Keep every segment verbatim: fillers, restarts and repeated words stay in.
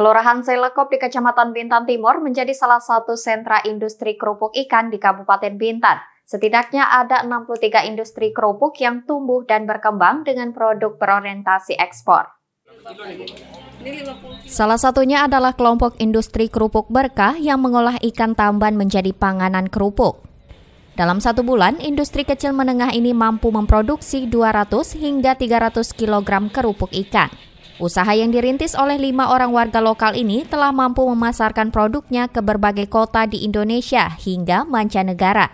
Kelurahan Sei Lekop di Kecamatan Bintan Timur menjadi salah satu sentra industri kerupuk ikan di Kabupaten Bintan. Setidaknya ada enam puluh tiga industri kerupuk yang tumbuh dan berkembang dengan produk berorientasi ekspor. Salah satunya adalah kelompok industri kerupuk Berkah yang mengolah ikan tamban menjadi panganan kerupuk. Dalam satu bulan, industri kecil menengah ini mampu memproduksi dua ratus hingga tiga ratus kilogram kerupuk ikan. Usaha yang dirintis oleh lima orang warga lokal ini telah mampu memasarkan produknya ke berbagai kota di Indonesia hingga mancanegara.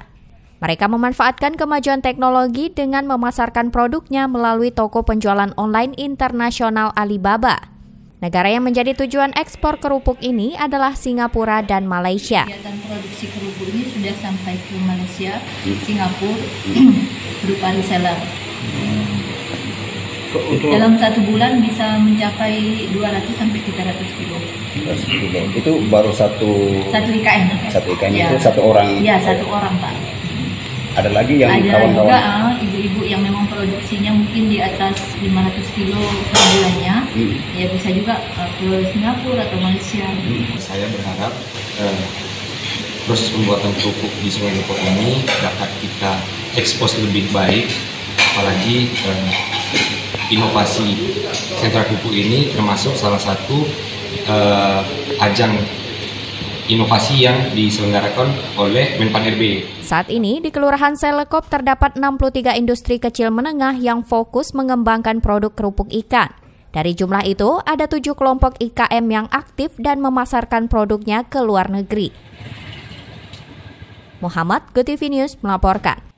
Mereka memanfaatkan kemajuan teknologi dengan memasarkan produknya melalui toko penjualan online internasional Alibaba. Negara yang menjadi tujuan ekspor kerupuk ini adalah Singapura dan Malaysia. Kegiatan produksi kerupuk ini sudah sampai ke Malaysia, Singapura, berupa reseller. Dalam satu bulan bisa mencapai dua ratus sampai tiga ratus kilo. tiga ratus kilo. Itu baru satu satu I K M. Satu I K M ya. Itu satu orang. Iya, satu orang, Pak. Ada lagi yang kawan-kawan. Ada juga ibu-ibu yang memang produksinya mungkin di atas lima ratus kilo per bulannya. Hmm. Ya bisa juga ke Singapura atau Malaysia. Hmm. Saya berharap eh, proses pembuatan kerupuk di Sei Lekop ini dapat kita ekspos lebih baik, apalagi eh, inovasi sentra kerupuk ini termasuk salah satu eh, ajang inovasi yang diselenggarakan oleh Menpan R B. Saat ini di Kelurahan Sei Lekop terdapat enam puluh tiga industri kecil menengah yang fokus mengembangkan produk kerupuk ikan. Dari jumlah itu, ada tujuh kelompok I K M yang aktif dan memasarkan produknya ke luar negeri. Muhammad G O T V News melaporkan.